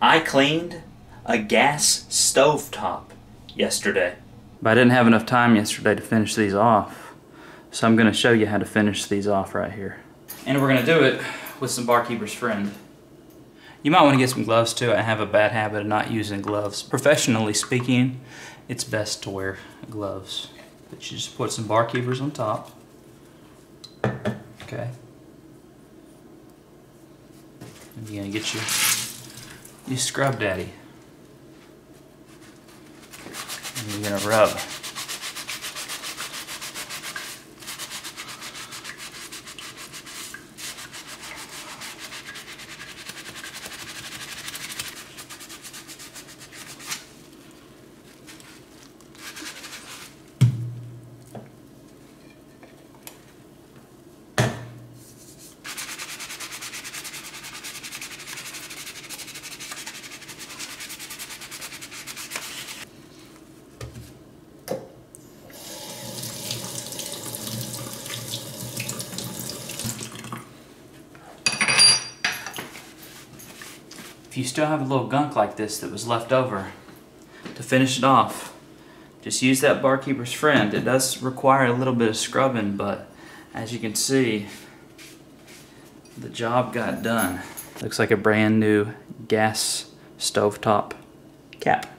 I cleaned a gas stovetop yesterday. But I didn't have enough time yesterday to finish these off. So I'm gonna show you how to finish these off right here. And we're gonna do it with some Bar Keepers Friend. You might want to get some gloves too. I have a bad habit of not using gloves. Professionally speaking, it's best to wear gloves. But you just put some Bar Keepers on top. Okay. And you're gonna get your scrub daddy. And you're gonna rub. If you still have a little gunk like this that was left over, to finish it off, just use that Bar Keepers Friend. It does require a little bit of scrubbing, but as you can see, the job got done. Looks like a brand new gas stovetop cap.